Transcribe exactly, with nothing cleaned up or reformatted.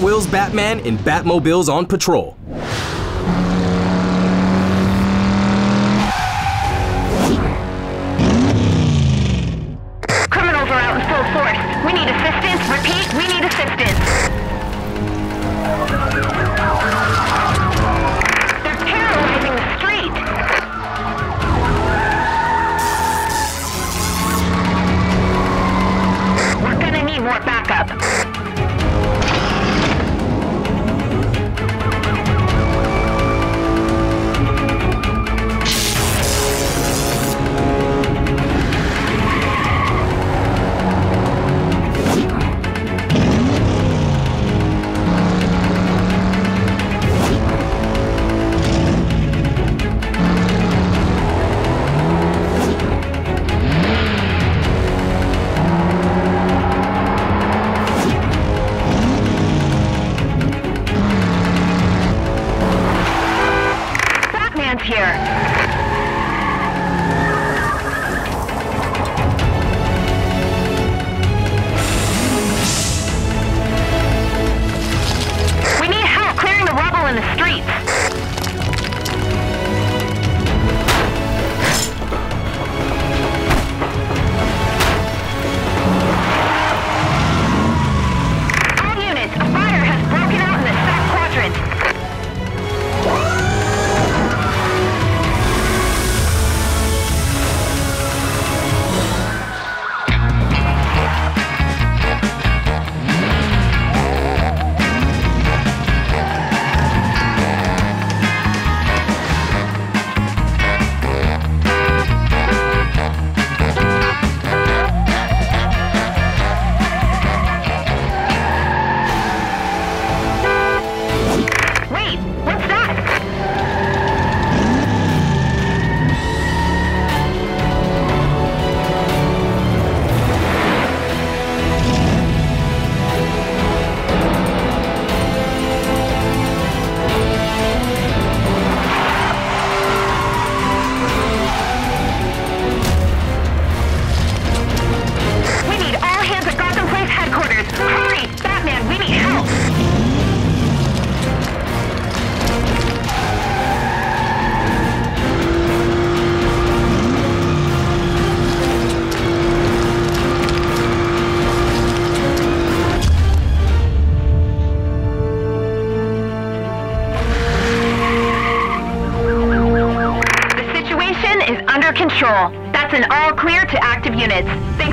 Hot Wheels Batman and Batmobiles on patrol. Criminals are out in full force. We need assistance. Repeat, we need assistance. They're terrorizing the street. We're gonna need more backup. Is under control. That's an all clear to active units. They